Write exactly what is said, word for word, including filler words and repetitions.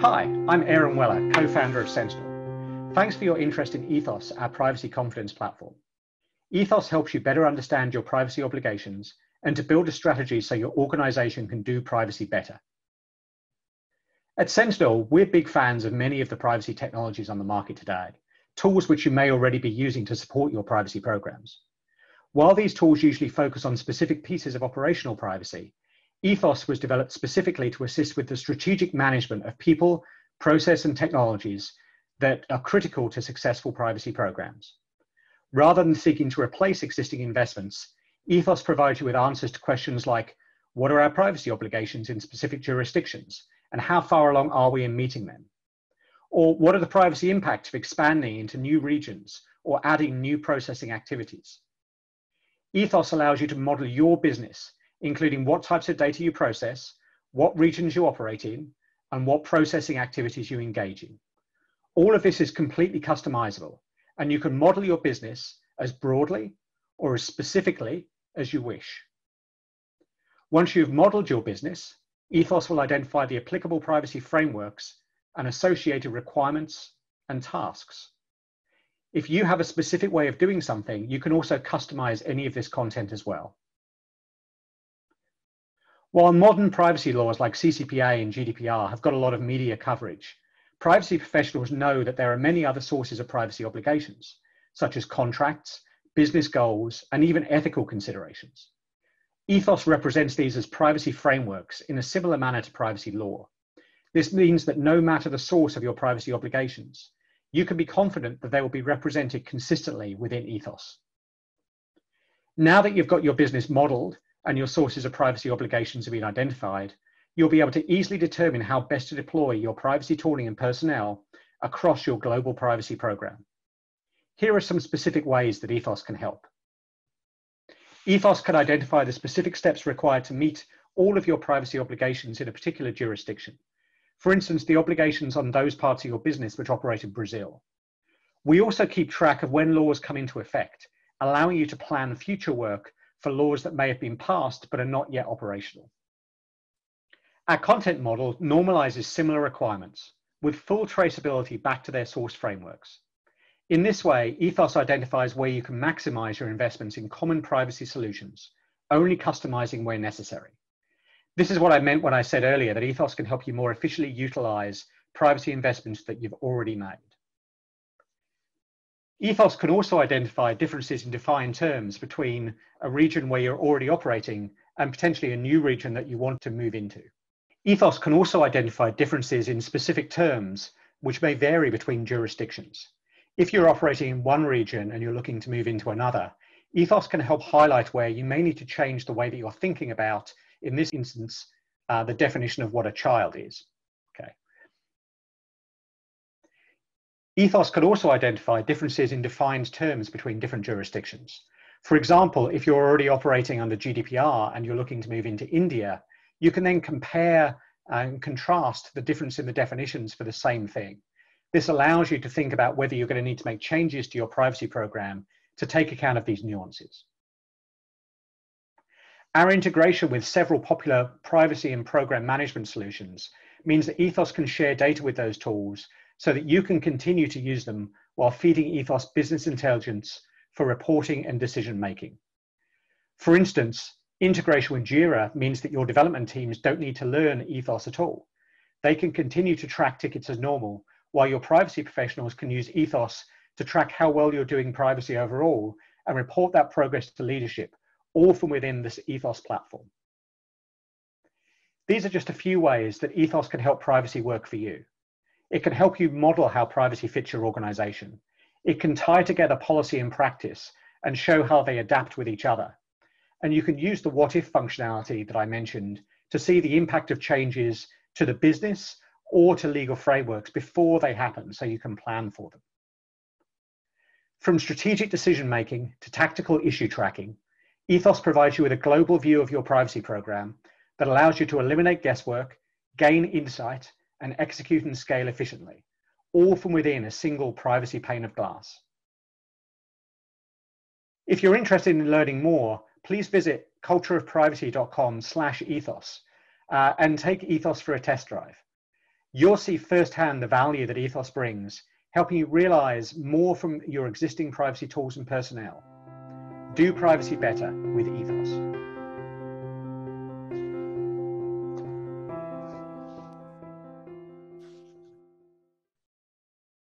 Hi, I'm Aaron Weller, co-founder of Sentinel. Thanks for your interest in Ethos, our privacy confidence platform. Ethos helps you better understand your privacy obligations and to build a strategy so your organization can do privacy better. At Sentinel, we're big fans of many of the privacy technologies on the market today, tools which you may already be using to support your privacy programs. While these tools usually focus on specific pieces of operational privacy, Ethos was developed specifically to assist with the strategic management of people, process, and technologies that are critical to successful privacy programs. Rather than seeking to replace existing investments, Ethos provides you with answers to questions like, what are our privacy obligations in specific jurisdictions, and how far along are we in meeting them? Or what are the privacy impacts of expanding into new regions or adding new processing activities? Ethos allows you to model your business, including what types of data you process, what regions you operate in, and what processing activities you engage in. All of this is completely customizable, and you can model your business as broadly or as specifically as you wish. Once you've modeled your business, Ethos will identify the applicable privacy frameworks and associated requirements and tasks. If you have a specific way of doing something, you can also customize any of this content as well. While modern privacy laws like C C P A and G D P R have got a lot of media coverage, privacy professionals know that there are many other sources of privacy obligations, such as contracts, business goals, and even ethical considerations. Ethos represents these as privacy frameworks in a similar manner to privacy law. This means that no matter the source of your privacy obligations, you can be confident that they will be represented consistently within Ethos. Now that you've got your business modeled, and your sources of privacy obligations have been identified, you'll be able to easily determine how best to deploy your privacy tooling and personnel across your global privacy program. Here are some specific ways that Ethos can help. Ethos can identify the specific steps required to meet all of your privacy obligations in a particular jurisdiction. For instance, the obligations on those parts of your business which operate in Brazil. We also keep track of when laws come into effect, allowing you to plan future work for laws that may have been passed but are not yet operational. Our content model normalizes similar requirements with full traceability back to their source frameworks. In this way, Ethos identifies where you can maximize your investments in common privacy solutions, only customizing where necessary. This is what I meant when I said earlier that Ethos can help you more efficiently utilize privacy investments that you've already made. Ethos can also identify differences in defined terms between a region where you're already operating and potentially a new region that you want to move into. Ethos can also identify differences in specific terms which may vary between jurisdictions. If you're operating in one region and you're looking to move into another, Ethos can help highlight where you may need to change the way that you're thinking about, in this instance, uh, the definition of what a child is. Okay. Ethos can also identify differences in defined terms between different jurisdictions. For example, if you're already operating under G D P R and you're looking to move into India, you can then compare and contrast the difference in the definitions for the same thing. This allows you to think about whether you're going to need to make changes to your privacy program to take account of these nuances. Our integration with several popular privacy and program management solutions means that Ethos can share data with those tools so that you can continue to use them while feeding Ethos business intelligence for reporting and decision-making. For instance, integration with JIRA means that your development teams don't need to learn Ethos at all. They can continue to track tickets as normal, while your privacy professionals can use Ethos to track how well you're doing privacy overall and report that progress to leadership, all from within this Ethos platform. These are just a few ways that Ethos can help privacy work for you. It can help you model how privacy fits your organization. It can tie together policy and practice and show how they adapt with each other. And you can use the what if functionality that I mentioned to see the impact of changes to the business or to legal frameworks before they happen so you can plan for them. From strategic decision making to tactical issue tracking, Ethos provides you with a global view of your privacy program that allows you to eliminate guesswork, gain insight, and execute and scale efficiently, all from within a single privacy pane of glass. If you're interested in learning more, please visit cultureofprivacy dot com slash ethos uh, and take Ethos for a test drive. you'll see firsthand the value that Ethos brings, helping you realize more from your existing privacy tools and personnel. Do privacy better with Ethos.